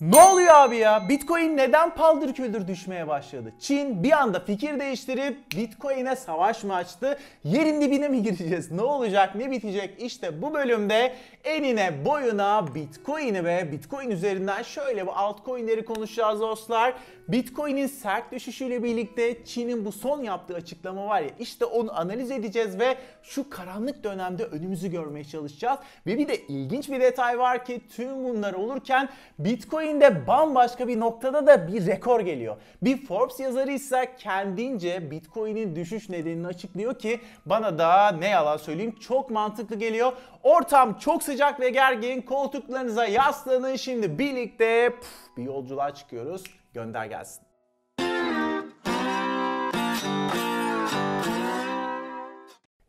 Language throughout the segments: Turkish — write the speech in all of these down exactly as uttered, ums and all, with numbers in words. Ne oluyor abi ya? Bitcoin neden paldır küldür düşmeye başladı? Çin bir anda fikir değiştirip Bitcoin'e savaş mı açtı? Yerin dibine mi gireceğiz? Ne olacak? Ne bitecek? İşte bu bölümde enine boyuna Bitcoin'i ve Bitcoin üzerinden şöyle bu altcoin'leri konuşacağız dostlar. Bitcoin'in sert düşüşüyle birlikte Çin'in bu son yaptığı açıklama var ya, işte onu analiz edeceğiz ve şu karanlık dönemde önümüzü görmeye çalışacağız. Ve bir de ilginç bir detay var ki tüm bunlar olurken Bitcoin de bambaşka bir noktada da bir rekor geliyor. Bir Forbes yazarı ise kendince Bitcoin'in düşüş nedenini açıklıyor ki bana da ne yalan söyleyeyim çok mantıklı geliyor. Ortam çok sıcak ve gergin. Koltuklarınıza yaslanın. Şimdi birlikte puf, bir yolculuğa çıkıyoruz. Gönder gelsin.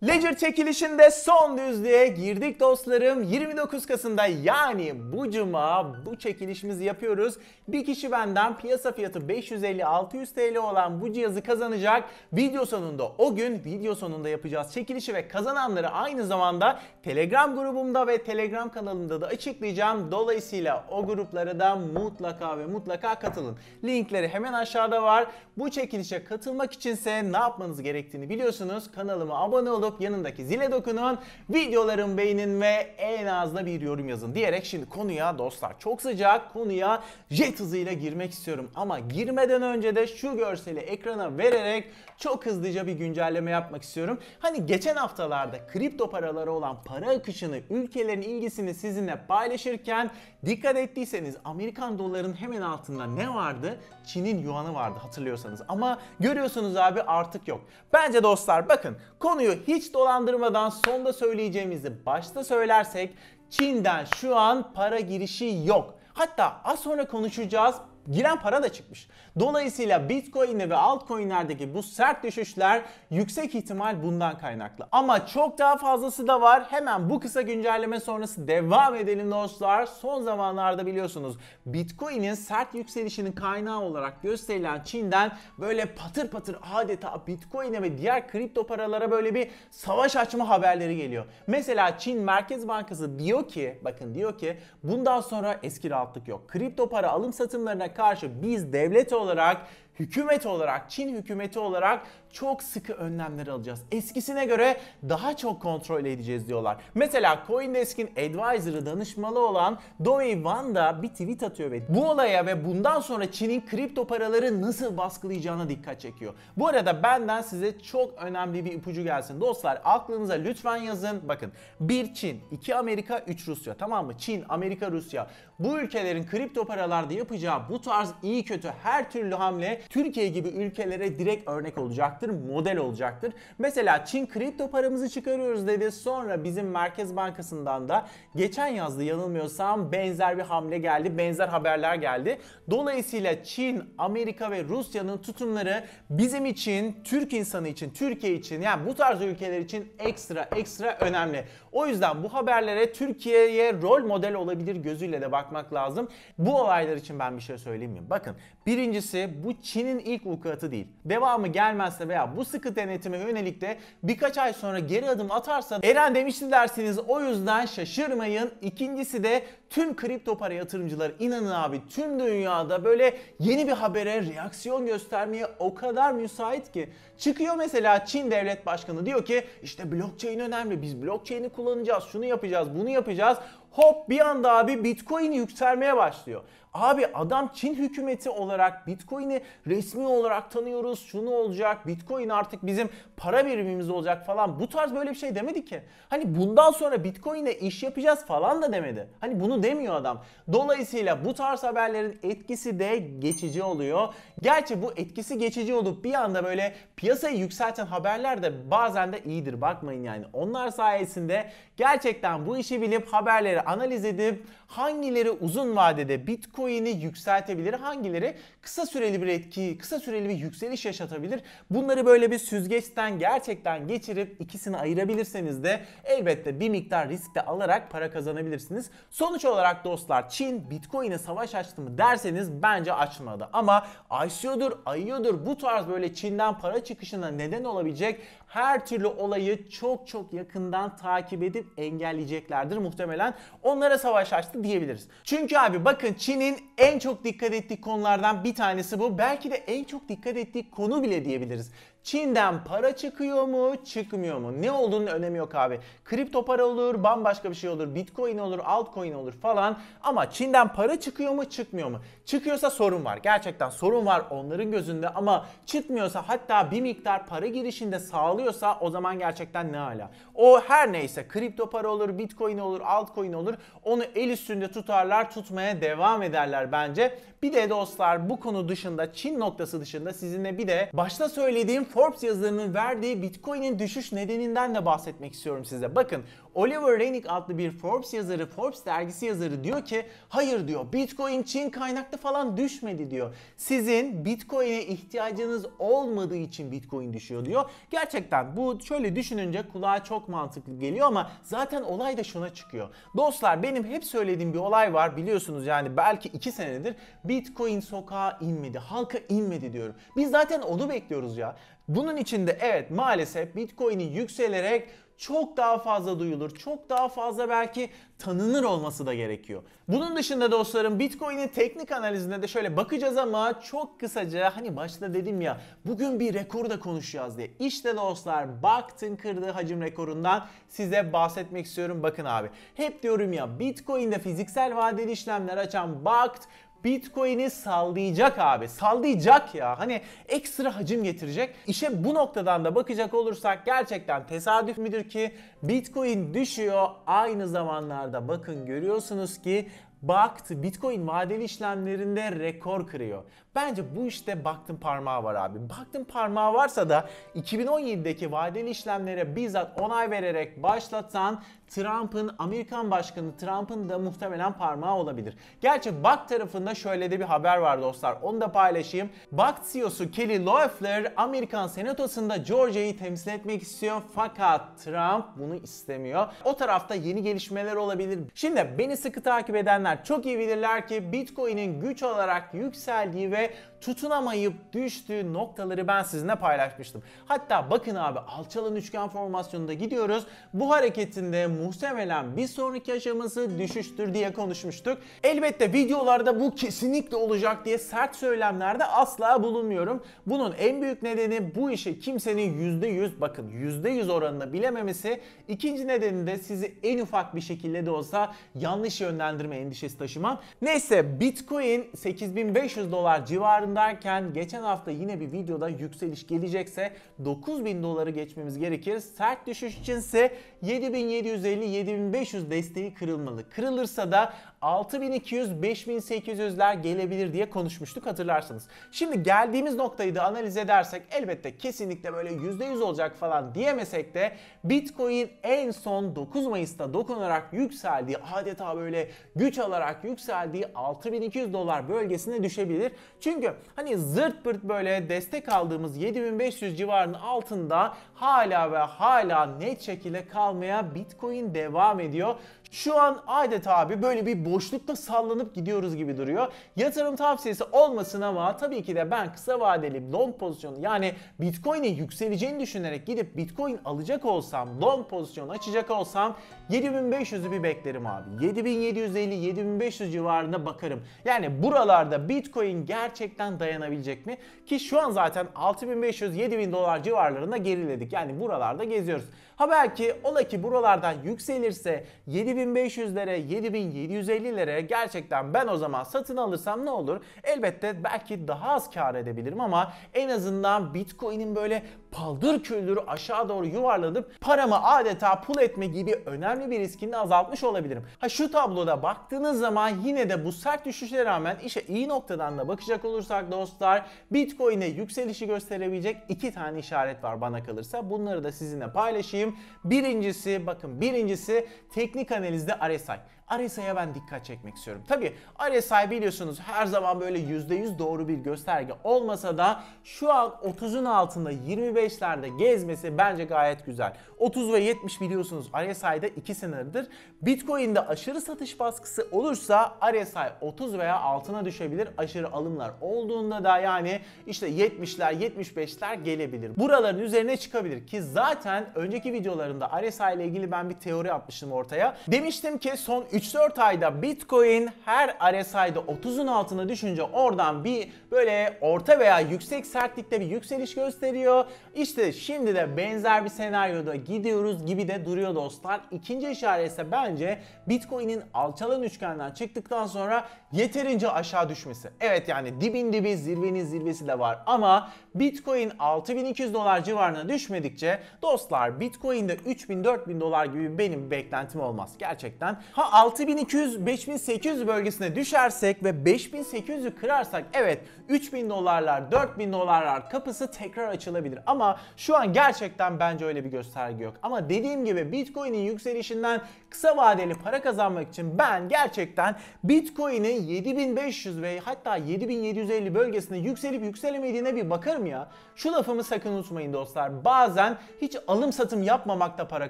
Ledger çekilişinde son düzlüğe girdik dostlarım. yirmi dokuz Kasım'da yani bu cuma bu çekilişimizi yapıyoruz. Bir kişi benden piyasa fiyatı beş yüz elli altı yüz TL olan bu cihazı kazanacak. Video sonunda o gün video sonunda yapacağız çekilişi ve kazananları aynı zamanda Telegram grubumda ve Telegram kanalımda da açıklayacağım. Dolayısıyla o gruplara da mutlaka ve mutlaka katılın. Linkleri hemen aşağıda var. Bu çekilişe katılmak içinse ne yapmanız gerektiğini biliyorsunuz. Kanalıma abone olup yanındaki zile dokunun, videolarımı beğenin ve en az da bir yorum yazın diyerek şimdi konuya dostlar çok sıcak konuya jet hızıyla girmek istiyorum. Ama girmeden önce de şu görseli ekrana vererek çok hızlıca bir güncelleme yapmak istiyorum. Hani geçen haftalarda kripto paralara olan para akışını, ülkelerin ilgisini sizinle paylaşırken dikkat ettiyseniz Amerikan dolarının hemen altında ne vardı? Çin'in yuanı vardı hatırlıyorsanız. Ama görüyorsunuz abi artık yok. Bence dostlar bakın konuyu hiç dolandırmadan sonda söyleyeceğimizi başta söylersek Çin'den şu an para girişi yok. Hatta az sonra konuşacağız. Giren para da çıkmış. Dolayısıyla Bitcoin'e ve altcoin'lerdeki bu sert düşüşler yüksek ihtimal bundan kaynaklı. Ama çok daha fazlası da var. Hemen bu kısa güncelleme sonrası devam edelim dostlar. Son zamanlarda biliyorsunuz Bitcoin'in sert yükselişinin kaynağı olarak gösterilen Çin'den böyle patır patır adeta Bitcoin'e ve diğer kripto paralara böyle bir savaş açma haberleri geliyor. Mesela Çin Merkez Bankası diyor ki, bakın diyor ki bundan sonra eski rahatlık yok. Kripto para alım satımlarına karşı biz devlet olarak, hükümet olarak, Çin hükümeti olarak çok sıkı önlemler alacağız. Eskisine göre daha çok kontrol edeceğiz diyorlar. Mesela CoinDesk'in advisor'ı danışmalı olan Doi Wang da bir tweet atıyor ve bu olaya ve bundan sonra Çin'in kripto paraları nasıl baskılayacağına dikkat çekiyor. Bu arada benden size çok önemli bir ipucu gelsin. Dostlar aklınıza lütfen yazın. Bakın bir Çin, iki Amerika, üç Rusya, tamam mı? Çin, Amerika, Rusya. Bu ülkelerin kripto paralarda yapacağı bu tarz iyi kötü her türlü hamle Türkiye gibi ülkelere direkt örnek olacaktır, model olacaktır. Mesela Çin kripto paramızı çıkarıyoruz dedi. Sonra bizim Merkez Bankası'ndan da geçen yazdı yanılmıyorsam benzer bir hamle geldi, benzer haberler geldi. Dolayısıyla Çin, Amerika ve Rusya'nın tutumları bizim için, Türk insanı için, Türkiye için yani bu tarz ülkeler için ekstra ekstra önemli. O yüzden bu haberlere Türkiye'ye rol model olabilir gözüyle de bakmak lazım. Bu olaylar için ben bir şey söyleyeyim mi? Bakın birincisi bu Çin'in ilk vukuatı değil. Devamı gelmezse veya bu sıkı denetime yönelik de birkaç ay sonra geri adım atarsa Eren demişti dersiniz, o yüzden şaşırmayın. İkincisi de tüm kripto para yatırımcıları inanın abi tüm dünyada böyle yeni bir habere reaksiyon göstermeye o kadar müsait ki. Çıkıyor mesela Çin devlet başkanı diyor ki işte blockchain önemli, biz blockchain'i kullanacağız, şunu yapacağız, bunu yapacağız. Hop bir anda abi Bitcoin yükselmeye başlıyor. Abi adam Çin hükümeti olarak Bitcoin'i resmi olarak tanıyoruz. Şunu olacak, Bitcoin artık bizim para birimimiz olacak falan. Bu tarz böyle bir şey demedi ki. Hani bundan sonra Bitcoin'le iş yapacağız falan da demedi. Hani bunu demiyor adam. Dolayısıyla bu tarz haberlerin etkisi de geçici oluyor. Gerçi bu etkisi geçici olup bir anda böyle piyasayı yükselten haberler de bazen de iyidir. Bakmayın yani. Onlar sayesinde gerçekten bu işi bilip haberleri analiz edip hangileri uzun vadede Bitcoin Bitcoin'i yükseltebilir, hangileri kısa süreli bir etki, kısa süreli bir yükseliş yaşatabilir. Bunları böyle bir süzgeçten gerçekten geçirip ikisini ayırabilirseniz de elbette bir miktar risk de alarak para kazanabilirsiniz. Sonuç olarak dostlar, Çin Bitcoin'e savaş açtı mı derseniz bence açmadı. Ama I C O'dur, A I O'dur, bu tarz böyle Çin'den para çıkışına neden olabilecek her türlü olayı çok çok yakından takip edip engelleyeceklerdir muhtemelen. Onlara savaş açtı diyebiliriz. Çünkü abi bakın, Çin'in en çok dikkat ettiği konulardan bir tanesi bu. Belki de en çok dikkat ettiği konu bile diyebiliriz. Çin'den para çıkıyor mu, çıkmıyor mu? Ne olduğunun önemi yok abi. Kripto para olur, bambaşka bir şey olur, Bitcoin olur, altcoin olur falan. Ama Çin'den para çıkıyor mu, çıkmıyor mu? Çıkıyorsa sorun var. Gerçekten sorun var onların gözünde, ama çıkmıyorsa, hatta bir miktar para girişinde sağlıyorsa, o zaman gerçekten ne ala. O her neyse, kripto para olur, Bitcoin olur, altcoin olur. Onu el üstünde tutarlar, tutmaya devam ederler bence. Bir de dostlar, bu konu dışında, Çin noktası dışında sizinle bir de başta söylediğim Forbes yazılarının verdiği Bitcoin'in düşüş nedeninden de bahsetmek istiyorum size. Bakın, Oliver Reinick adlı bir Forbes yazarı, Forbes dergisi yazarı diyor ki, hayır diyor, Bitcoin Çin kaynaklı falan düşmedi diyor. Sizin Bitcoin'e ihtiyacınız olmadığı için Bitcoin düşüyor diyor. Gerçekten bu şöyle düşününce kulağa çok mantıklı geliyor, ama zaten olay da şuna çıkıyor. Dostlar, benim hep söylediğim bir olay var, biliyorsunuz yani, belki iki senedir Bitcoin sokağa inmedi, halka inmedi diyorum. Biz zaten onu bekliyoruz ya. Bunun için de evet, maalesef Bitcoin'i yükselerek çok daha fazla duyulur, çok daha fazla belki tanınır olması da gerekiyor. Bunun dışında dostlarım, Bitcoin'in teknik analizine de şöyle bakacağız, ama çok kısaca, hani başta dedim ya, bugün bir rekoru da konuşacağız diye. İşte dostlar, Bakkt'ın kırdığı hacim rekorundan size bahsetmek istiyorum. Bakın abi, hep diyorum ya, Bitcoin'de fiziksel vadeli işlemler açan Bakkt, Bitcoin'i sallayacak abi. Sallayacak ya. Hani ekstra hacim getirecek. İşe bu noktadan da bakacak olursak, gerçekten tesadüf müdür ki Bitcoin düşüyor. Aynı zamanlarda bakın, görüyorsunuz ki Bakkt Bitcoin vadeli işlemlerinde rekor kırıyor. Bence bu işte Bakkt'ın parmağı var abi. Bakkt'ın parmağı varsa da iki bin on yedideki vadeli işlemlere bizzat onay vererek başlatan Trump'ın, Amerikan Başkanı Trump'ın da muhtemelen parmağı olabilir. Gerçi Bakkt tarafında şöyle de bir haber var dostlar, onu da paylaşayım. Bakkt C E O'su Kelly Loeffler Amerikan Senatosu'nda Georgia'yı temsil etmek istiyor, fakat Trump bunu istemiyor. O tarafta yeni gelişmeler olabilir. Şimdi beni sıkı takip edenler çok iyi bilirler ki Bitcoin'in güç olarak yükseldiği ve tutunamayıp düştüğü noktaları ben sizinle paylaşmıştım. Hatta bakın abi, alçalan üçgen formasyonunda gidiyoruz. Bu hareketinde muhtemelen bir sonraki aşaması düşüştür diye konuşmuştuk. Elbette videolarda bu kesinlikle olacak diye sert söylemlerde asla bulunmuyorum. Bunun en büyük nedeni bu işi kimsenin yüzde yüz, bakın yüzde yüz oranını bilememesi. İkinci nedeni de sizi en ufak bir şekilde de olsa yanlış yönlendirme endişesi taşımam. Neyse, Bitcoin sekiz bin beş yüz dolar civarındayken geçen hafta yine bir videoda yükseliş gelecekse dokuz bin doları geçmemiz gerekir. Sert düşüş içinse yedi bin yedi yüz elli yedi bin beş yüz desteği kırılmalı. Kırılırsa da altı bin iki yüz beş bin sekiz yüzler gelebilir diye konuşmuştuk, hatırlarsanız. Şimdi geldiğimiz noktayı da analiz edersek, elbette kesinlikle böyle yüzde yüz olacak falan diyemesek de Bitcoin en son dokuz Mayıs'ta dokunarak yükseldiği, adeta böyle güç alarak yükseldiği altı bin iki yüz dolar bölgesine düşebilir. Çünkü hani zırt pırt böyle destek aldığımız yedi bin beş yüz civarının altında hala ve hala net şekilde kalmaya Bitcoin devam ediyor. Şu an adeta abi böyle bir boşlukta sallanıp gidiyoruz gibi duruyor. Yatırım tavsiyesi olmasın, ama tabii ki de ben kısa vadeli long pozisyonu, yani Bitcoin'in yükseleceğini düşünerek gidip Bitcoin alacak olsam, long pozisyon açacak olsam yedi bin beş yüzü bir beklerim abi. yedi bin yedi yüz elli yedi bin beş yüz civarında bakarım. Yani buralarda Bitcoin gerçekten dayanabilecek mi? Ki şu an zaten altı bin beş yüz yedi bin dolar civarlarında geriledik. Yani buralarda geziyoruz. Ha belki ola ki buralardan yükselirse yedi bin beş yüzlere yedi bin yedi yüz ellilere gerçekten ben o zaman satın alırsam ne olur? Elbette belki daha az kar edebilirim, ama en azından Bitcoin'in böyle paldır küldür aşağı doğru yuvarlanıp paramı adeta pul etme gibi önemli bir riskini azaltmış olabilirim. Ha şu tabloda baktığınız zaman yine de bu sert düşüşe rağmen işe iyi noktadan da bakacak olursak dostlar, Bitcoin'e yükselişi gösterebilecek iki tane işaret var bana kalırsa. Bunları da sizinle paylaşayım. Birincisi, bakın birincisi teknik analizde R S I. R S I'ye ben dikkat çekmek istiyorum. Tabii R S I biliyorsunuz her zaman böyle yüzde yüz doğru bir gösterge olmasa da şu an otuzun altında yirmi beşlerde gezmesi bence gayet güzel. otuz ve yetmiş biliyorsunuz R S I'de iki sınırdır. Bitcoin'de aşırı satış baskısı olursa R S I otuz veya altına düşebilir. Aşırı alımlar olduğunda da yani işte yetmişler yetmiş beşler gelebilir. Buraların üzerine çıkabilir ki zaten önceki videolarımda R S I ile ilgili ben bir teori atmıştım ortaya. Demiştim ki son üç dört ayda Bitcoin her R S I'de otuzun altına düşünce oradan bir böyle orta veya yüksek sertlikte bir yükseliş gösteriyor. İşte şimdi de benzer bir senaryoda gidiyoruz gibi de duruyor dostlar. İkinci işaret ise bence Bitcoin'in alçalan üçgenden çıktıktan sonra yeterince aşağı düşmesi. Evet yani dibin dibi zirvenin zirvesi de var ama Bitcoin altı bin iki yüz dolar civarına düşmedikçe dostlar Bitcoin'de üç bin dört bin dolar gibi benim beklentim olmaz gerçekten. Ha altı bin iki yüz beş bin sekiz yüz bölgesine düşersek ve beş bin sekiz yüzü kırarsak evet üç bin dolarlar dört bin dolarlar kapısı tekrar açılabilir ama şu an gerçekten bence öyle bir gösterge yok. Ama dediğim gibi Bitcoin'in yükselişinden kısa vadeli para kazanmak için ben gerçekten Bitcoin'in yedi bin beş yüz ve hatta yedi bin yedi yüz elli bölgesinde yükselip yükselemediğine bir bakarım ya. Şu lafımı sakın unutmayın dostlar. Bazen hiç alım satım yapmamak da para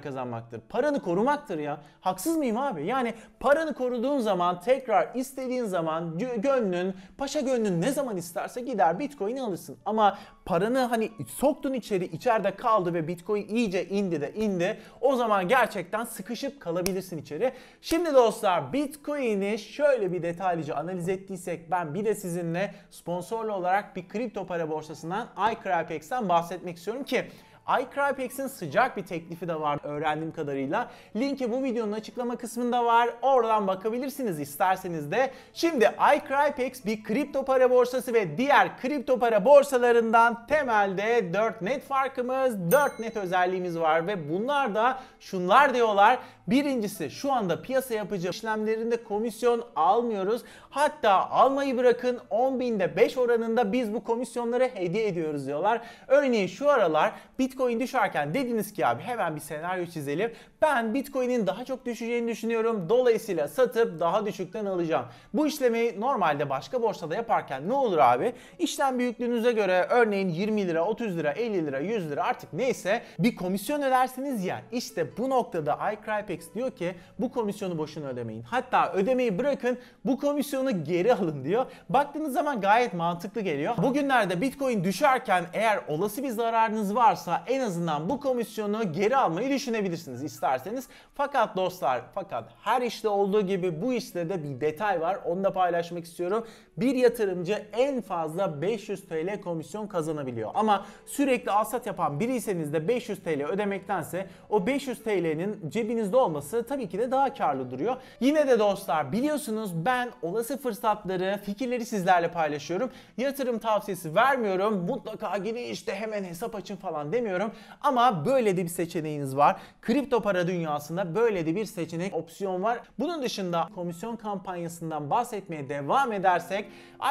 kazanmaktır. Paranı korumaktır ya. Haksız mıyım abi? Yani paranı koruduğun zaman tekrar istediğin zaman gönlün, paşa gönlün ne zaman isterse gider Bitcoin'i alırsın. Ama paranı hani soktun içeri, içeride kaldı ve Bitcoin iyice indi de indi. O zaman gerçekten sıkışıp kalabilirsin içeri. Şimdi dostlar Bitcoin'i şöyle bir detaylıca analiz ettiysek ben bir de sizinle sponsorlu olarak bir kripto para borsasından iCryptex'ten bahsetmek istiyorum ki iCryptex'in sıcak bir teklifi de var öğrendiğim kadarıyla. Linki bu videonun açıklama kısmında var. Oradan bakabilirsiniz isterseniz de. Şimdi iCryptex bir kripto para borsası ve diğer kripto para borsalarından temelde dört net farkımız, dört net özelliğimiz var ve bunlar da şunlar diyorlar. Birincisi şu anda piyasa yapıcı işlemlerinde komisyon almıyoruz. Hatta almayı bırakın on binde beş oranında biz bu komisyonları hediye ediyoruz diyorlar. Örneğin şu aralar Bitcoin düşerken dediniz ki abi hemen bir senaryo çizelim. Ben Bitcoin'in daha çok düşeceğini düşünüyorum. Dolayısıyla satıp daha düşükten alacağım. Bu işlemi normalde başka borsada yaparken ne olur abi? İşlem büyüklüğünüze göre örneğin yirmi lira, otuz lira, elli lira, yüz lira artık neyse bir komisyon ödersiniz ya. İşte bu noktada iCryptex diyor ki bu komisyonu boşuna ödemeyin. Hatta ödemeyi bırakın bu komisyonu geri alın diyor. Baktığınız zaman gayet mantıklı geliyor. Bugünlerde Bitcoin düşerken eğer olası bir zararınız varsa en azından bu komisyonu geri almayı düşünebilirsiniz isterseniz. Fakat dostlar, fakat her işte olduğu gibi bu işte de bir detay var. Onu da paylaşmak istiyorum. Bir yatırımcı en fazla beş yüz TL komisyon kazanabiliyor. Ama sürekli alsat yapan biriyseniz de beş yüz TL ödemektense o beş yüz TL'nin cebinizde olması tabii ki de daha karlı duruyor. Yine de dostlar biliyorsunuz ben olası fırsatları, fikirleri sizlerle paylaşıyorum. Yatırım tavsiyesi vermiyorum. Mutlaka gidin işte hemen hesap açın falan demiyorum. Ama böyle de bir seçeneğiniz var. Kripto para dünyasında böyle de bir seçenek, opsiyon var. Bunun dışında komisyon kampanyasından bahsetmeye devam edersek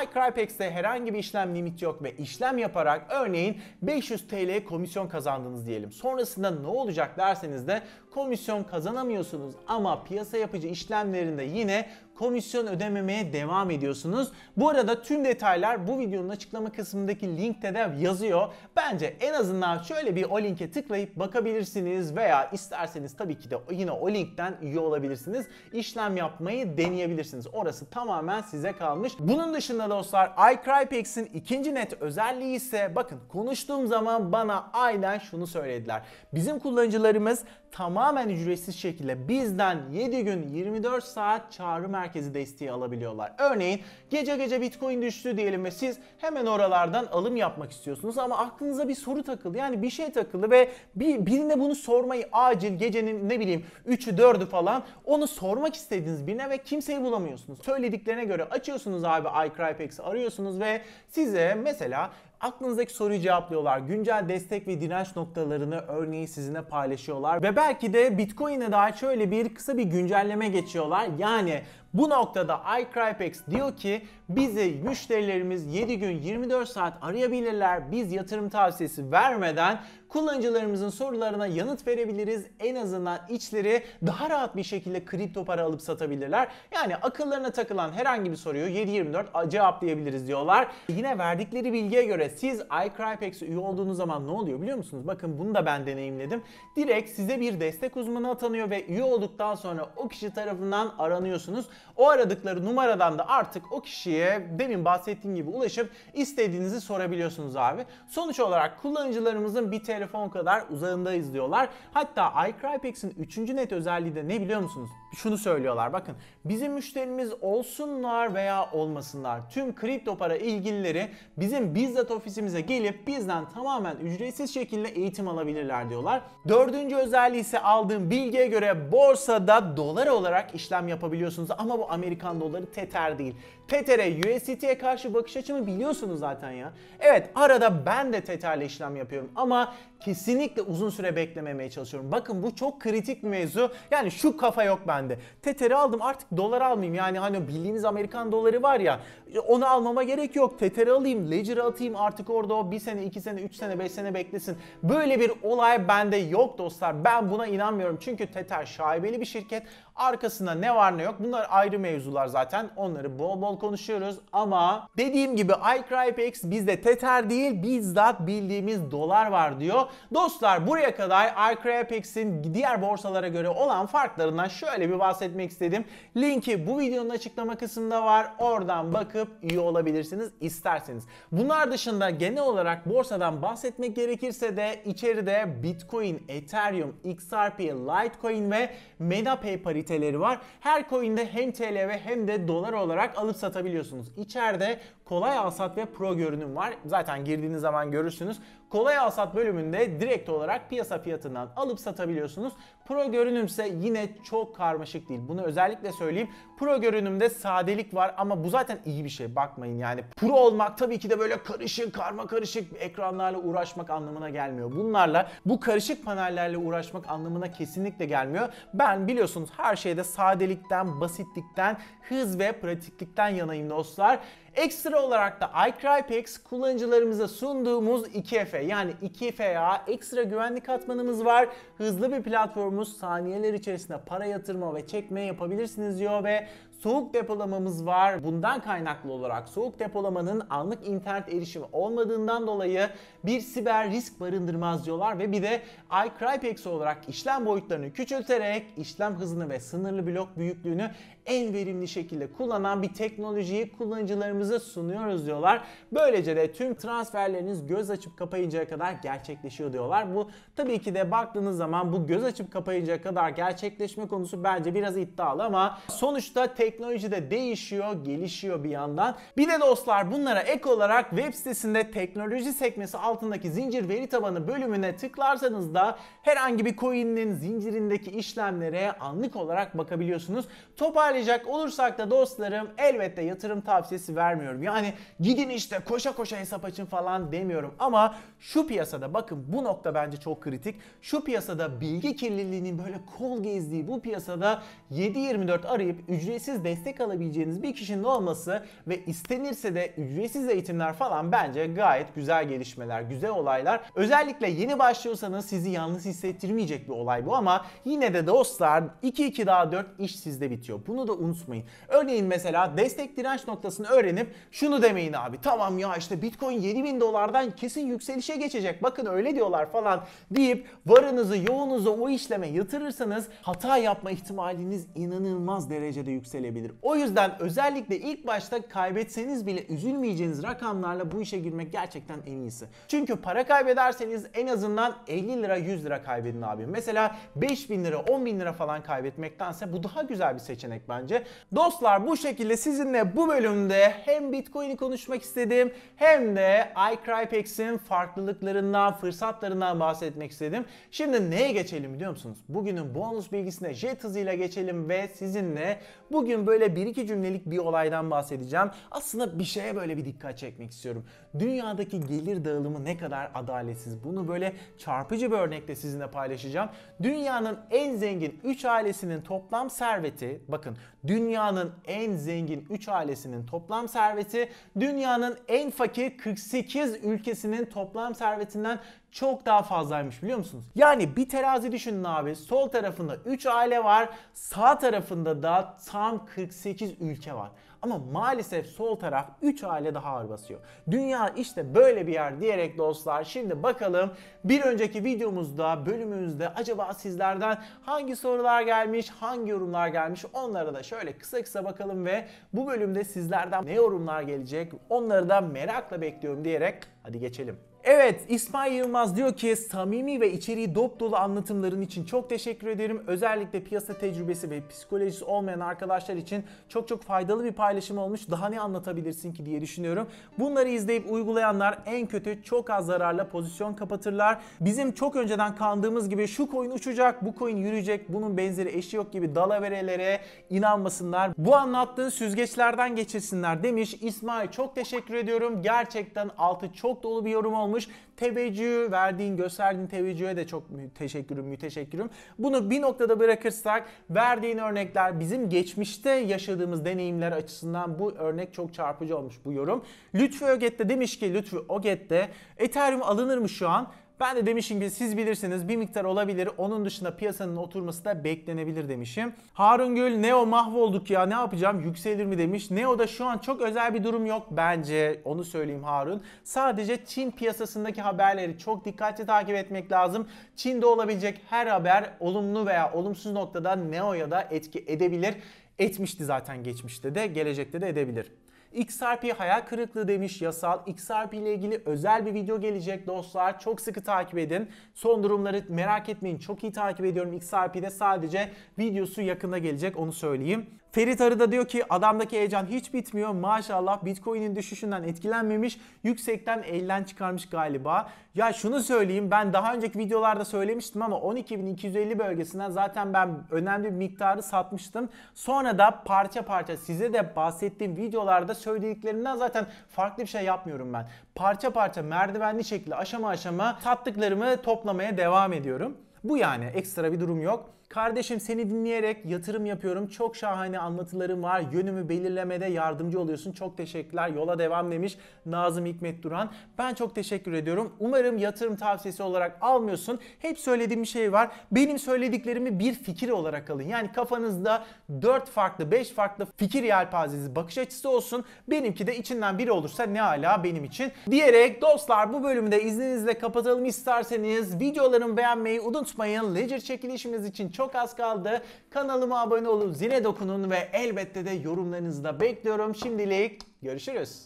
iCryptex'te herhangi bir işlem limiti yok ve işlem yaparak örneğin beş yüz TL komisyon kazandınız diyelim. Sonrasında ne olacak derseniz de komisyon kazanamıyorsunuz ama piyasa yapıcı işlemlerinde yine komisyon ödememeye devam ediyorsunuz. Bu arada tüm detaylar bu videonun açıklama kısmındaki linkte de yazıyor. Bence en azından şöyle bir o linke tıklayıp bakabilirsiniz veya isterseniz tabii ki de yine o linkten üye olabilirsiniz. İşlem yapmayı deneyebilirsiniz. Orası tamamen size kalmış. Bunun dışında dostlar iCryptex'in ikinci net özelliği ise bakın konuştuğum zaman bana aynen şunu söylediler. Bizim kullanıcılarımız tamamen ücretsiz şekilde bizden yedi gün yirmi dört saat çağrı merkezi desteği alabiliyorlar. Örneğin gece gece Bitcoin düştü diyelim ve siz hemen oralardan alım yapmak istiyorsunuz ama aklınıza bir soru takıldı. Yani bir şey takıldı ve bir, birine bunu sormayı acil gecenin ne bileyim üçü dördü falan onu sormak istediğiniz birine ve kimseyi bulamıyorsunuz. Söylediklerine göre açıyorsunuz abi iCryptex'i arıyorsunuz ve size mesela aklınızdaki soruyu cevaplıyorlar. Güncel destek ve direnç noktalarını örneği sizinle paylaşıyorlar ve belki de Bitcoin'e dair şöyle bir kısa bir güncelleme geçiyorlar. Yani Bu noktada iCryptex diyor ki bizi müşterilerimiz yedi gün yirmi dört saat arayabilirler. Biz yatırım tavsiyesi vermeden kullanıcılarımızın sorularına yanıt verebiliriz. En azından içleri daha rahat bir şekilde kripto para alıp satabilirler. Yani akıllarına takılan herhangi bir soruyu yedi yirmi dört cevaplayabiliriz diyorlar. Yine verdikleri bilgiye göre siz iCryptex'e üye olduğunuz zaman ne oluyor biliyor musunuz? Bakın bunu da ben deneyimledim. Direkt size bir destek uzmanı atanıyor ve üye olduktan sonra o kişi tarafından aranıyorsunuz. O aradıkları numaradan da artık o kişiye demin bahsettiğim gibi ulaşıp istediğinizi sorabiliyorsunuz abi. Sonuç olarak kullanıcılarımızın bir telefon kadar uzağındayız diyorlar. Hatta iCryptex'in üçüncü net özelliği de ne biliyor musunuz? Şunu söylüyorlar, bakın bizim müşterimiz olsunlar veya olmasınlar, tüm kripto para ilgilileri bizim bizzat ofisimize gelip bizden tamamen ücretsiz şekilde eğitim alabilirler diyorlar. Dördüncü özelliği ise aldığım bilgiye göre borsada dolar olarak işlem yapabiliyorsunuz ama bu Amerikan doları Tether değil. Tether'e, U S D T'ye karşı bakış açımı biliyorsunuz zaten ya. Evet, arada ben de Tether'le işlem yapıyorum ama kesinlikle uzun süre beklememeye çalışıyorum. Bakın bu çok kritik bir mevzu. Yani şu kafa yok bende. Tether'i aldım, artık dolar almayayım. Yani hani bildiğiniz Amerikan doları var ya, onu almama gerek yok. Tether'i alayım, Ledger'ı atayım, artık orada o bir sene, iki sene, üç sene, beş sene beklesin. Böyle bir olay bende yok dostlar. Ben buna inanmıyorum. Çünkü Tether şaibeli bir şirket. Arkasında ne var ne yok. Bunlar ayrı mevzular zaten. Onları bol bol konuşuyoruz ama dediğim gibi iCryptex bizde Tether değil bizzat bildiğimiz dolar var diyor. Dostlar buraya kadar iCryptex'in diğer borsalara göre olan farklarından şöyle bir bahsetmek istedim. Linki bu videonun açıklama kısmında var. Oradan bakıp üye olabilirsiniz isterseniz. Bunlar dışında genel olarak borsadan bahsetmek gerekirse de içeride Bitcoin, Ethereum, X R P, Litecoin ve MetaPay pariteleri var. Her coin'de hem T L ve hem de dolar olarak alıp satabiliyorsunuz. İçeride kolay alsat ve pro görünüm var. Zaten girdiğiniz zaman görürsünüz. Kolay alsat bölümünde direkt olarak piyasa fiyatından alıp satabiliyorsunuz. Pro görünümse yine çok karmaşık değil. Bunu özellikle söyleyeyim. Pro görünümde sadelik var ama bu zaten iyi bir şey. Bakmayın yani pro olmak tabii ki de böyle karışık, karma karışık ekranlarla uğraşmak anlamına gelmiyor. Bunlarla, bu karışık panellerle uğraşmak anlamına kesinlikle gelmiyor. Ben biliyorsunuz her şeyde sadelikten, basitlikten, hız ve pratiklikten yanayım dostlar. Ekstra olarak da iCryptex kullanıcılarımıza sunduğumuz iki F yani iki F A ekstra güvenlik katmanımız var. Hızlı bir platformumuz, saniyeler içerisinde para yatırma ve çekme yapabilirsiniz diyor ve soğuk depolamamız var. Bundan kaynaklı olarak soğuk depolamanın anlık internet erişimi olmadığından dolayı bir siber risk barındırmaz diyorlar ve bir de iCryptex olarak işlem boyutlarını küçülterek işlem hızını ve sınırlı blok büyüklüğünü en verimli şekilde kullanan bir teknolojiyi kullanıcılarımıza sunuyoruz diyorlar. Böylece de tüm transferleriniz göz açıp kapayıncaya kadar gerçekleşiyor diyorlar. Bu tabii ki de baktığınız zaman bu göz açıp kapayıncaya kadar gerçekleşme konusu bence biraz iddialı ama sonuçta tek teknoloji de değişiyor, gelişiyor bir yandan. Bir de dostlar bunlara ek olarak web sitesinde teknoloji sekmesi altındaki zincir veri tabanı bölümüne tıklarsanız da herhangi bir coin'in zincirindeki işlemlere anlık olarak bakabiliyorsunuz. Toparlayacak olursak da dostlarım elbette yatırım tavsiyesi vermiyorum. Yani gidin işte koşa koşa hesap açın falan demiyorum ama şu piyasada bakın bu nokta bence çok kritik. Şu piyasada bilgi kirliliğinin böyle kol gezdiği bu piyasada yedi yirmi dört arayıp ücretsiz destek alabileceğiniz bir kişinin olması ve istenirse de ücretsiz eğitimler falan bence gayet güzel gelişmeler, güzel olaylar. Özellikle yeni başlıyorsanız sizi yalnız hissettirmeyecek bir olay bu ama yine de dostlar iki iki daha dört iş sizde bitiyor. Bunu da unutmayın. Örneğin mesela destek direnç noktasını öğrenip şunu demeyin abi tamam ya işte Bitcoin yedi bin dolardan kesin yükselişe geçecek. Bakın öyle diyorlar falan deyip varınızı yoğunuzu o işleme yatırırsanız hata yapma ihtimaliniz inanılmaz derecede yükseliyor. O yüzden özellikle ilk başta kaybetseniz bile üzülmeyeceğiniz rakamlarla bu işe girmek gerçekten en iyisi. Çünkü para kaybederseniz en azından elli lira yüz lira kaybedin abi. Mesela beş bin lira on bin lira falan kaybetmektense bu daha güzel bir seçenek bence. Dostlar bu şekilde sizinle bu bölümde hem Bitcoin'i konuşmak istedim hem de iCryptex'in farklılıklarından, fırsatlarından bahsetmek istedim. Şimdi neye geçelim biliyor musunuz? Bugünün bonus bilgisine jet hızıyla geçelim ve sizinle bugün Bugün böyle bir iki cümlelik bir olaydan bahsedeceğim. Aslında bir şeye böyle bir dikkat çekmek istiyorum. Dünyadaki gelir dağılımı ne kadar adaletsiz. Bunu böyle çarpıcı bir örnekle sizinle paylaşacağım. Dünyanın en zengin üç ailesinin toplam serveti, bakın dünyanın en zengin üç ailesinin toplam serveti, dünyanın en fakir kırk sekiz ülkesinin toplam servetinden çok daha fazlaymış, biliyor musunuz? Yani bir terazi düşünün abi. Sol tarafında üç aile var. Sağ tarafında da tam kırk sekiz ülke var. Ama maalesef sol taraf üç aile daha ağır basıyor. Dünya işte böyle bir yer diyerek dostlar. Şimdi bakalım bir önceki videomuzda, bölümümüzde acaba sizlerden hangi sorular gelmiş, hangi yorumlar gelmiş, onlara da şöyle kısa kısa bakalım ve bu bölümde sizlerden ne yorumlar gelecek, onları da merakla bekliyorum diyerek hadi geçelim. Evet, İsmail Yılmaz diyor ki samimi ve içeriği dop dolu anlatımların için çok teşekkür ederim. Özellikle piyasa tecrübesi ve psikolojisi olmayan arkadaşlar için çok çok faydalı bir paylaşım olmuş. Daha ne anlatabilirsin ki diye düşünüyorum. Bunları izleyip uygulayanlar en kötü çok az zararla pozisyon kapatırlar. Bizim çok önceden kandığımız gibi şu coin uçacak, bu coin yürüyecek, bunun benzeri eşi yok gibi dalaverelere inanmasınlar. Bu anlattığın süzgeçlerden geçirsinler demiş. İsmail çok teşekkür ediyorum. Gerçekten altı çok dolu bir yorum olmuş. Teveccühü, verdiğin, gösterdiğin teveccühe de çok teşekkürüm, müteşekkürüm. Bunu bir noktada bırakırsak, verdiğin örnekler bizim geçmişte yaşadığımız deneyimler açısından bu örnek çok çarpıcı olmuş, bu yorum. Lütfü Öget de demiş ki, Lütfü Öget de Ethereum alınır mı şu an? Ben de demişim ki siz bilirsiniz, bir miktar olabilir. Onun dışında piyasanın oturması da beklenebilir demişim. Harun Gül, Neo mahvolduk ya, ne yapacağım, yükselir mi demiş. Neo'da şu an çok özel bir durum yok bence, onu söyleyeyim Harun. Sadece Çin piyasasındaki haberleri çok dikkatli takip etmek lazım. Çin'de olabilecek her haber olumlu veya olumsuz noktada Neo'ya da etki edebilir. Etmişti zaten geçmişte de, gelecekte de edebilir. X R P hayal kırıklığı demiş Yasal. X R P ile ilgili özel bir video gelecek dostlar. Çok sıkı takip edin. Son durumları merak etmeyin. Çok iyi takip ediyorum X R P'de. Sadece videosu yakında gelecek, onu söyleyeyim. Ferit Arı da diyor ki adamdaki heyecan hiç bitmiyor. Maşallah Bitcoin'in düşüşünden etkilenmemiş. Yüksekten elden çıkarmış galiba. Ya şunu söyleyeyim, ben daha önceki videolarda söylemiştim ama on iki bin iki yüz elli bölgesinden zaten ben önemli bir miktarı satmıştım. Sonra da parça parça size de bahsettiğim videolarda söylediklerimden zaten farklı bir şey yapmıyorum ben. Parça parça merdivenli şekilde aşama aşama sattıklarımı toplamaya devam ediyorum. Bu yani, ekstra bir durum yok. Kardeşim seni dinleyerek yatırım yapıyorum. Çok şahane anlatılarım var. Yönümü belirlemede yardımcı oluyorsun. Çok teşekkürler. Yola devam demiş Nazım Hikmet Duran. Ben çok teşekkür ediyorum. Umarım yatırım tavsiyesi olarak almıyorsun. Hep söylediğim bir şey var. Benim söylediklerimi bir fikir olarak alın. Yani kafanızda dört farklı, beş farklı fikir yelpazesi, bakış açısı olsun. Benimki de içinden biri olursa ne ala benim için. Diyerek dostlar bu bölümü de izninizle kapatalım isterseniz. Videolarımı beğenmeyi unutmayın. Ledger çekilişimiz için çok Çok az kaldı. Kanalıma abone olun, zile dokunun ve elbette de yorumlarınızı da bekliyorum. Şimdilik görüşürüz.